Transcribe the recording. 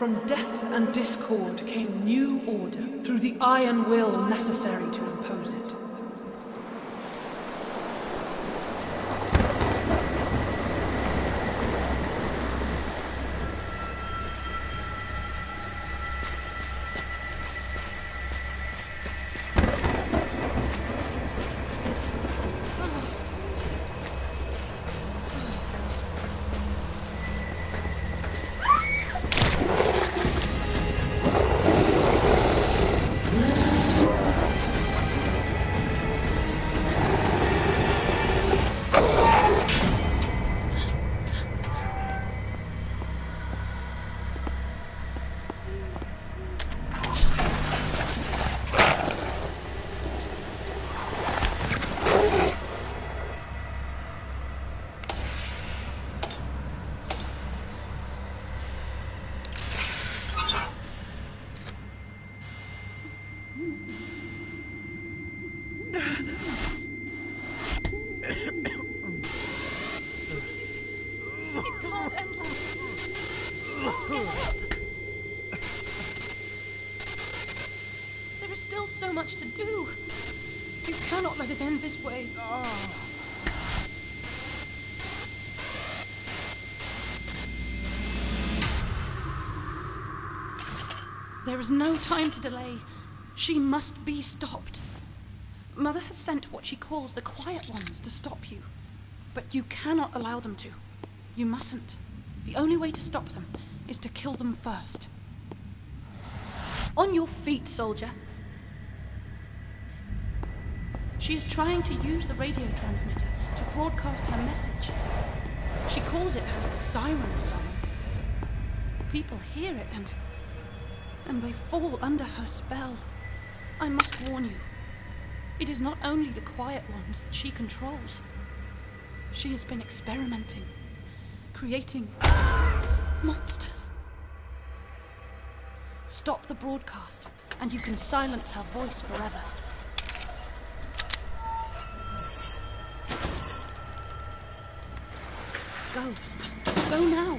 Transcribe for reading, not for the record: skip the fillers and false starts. From death and discord came new order, through the iron will necessary to impose it. There is no time to delay. She must be stopped. Mother has sent what she calls the Quiet Ones to stop you. But you cannot allow them to. You mustn't. The only way to stop them is to kill them first. On your feet, soldier. She is trying to use the radio transmitter to broadcast her message. She calls it her siren song. People hear it and they fall under her spell. I must warn you, it is not only the Quiet Ones that she controls. She has been experimenting, creating monsters. Stop the broadcast, and you can silence her voice forever. Go. Go now.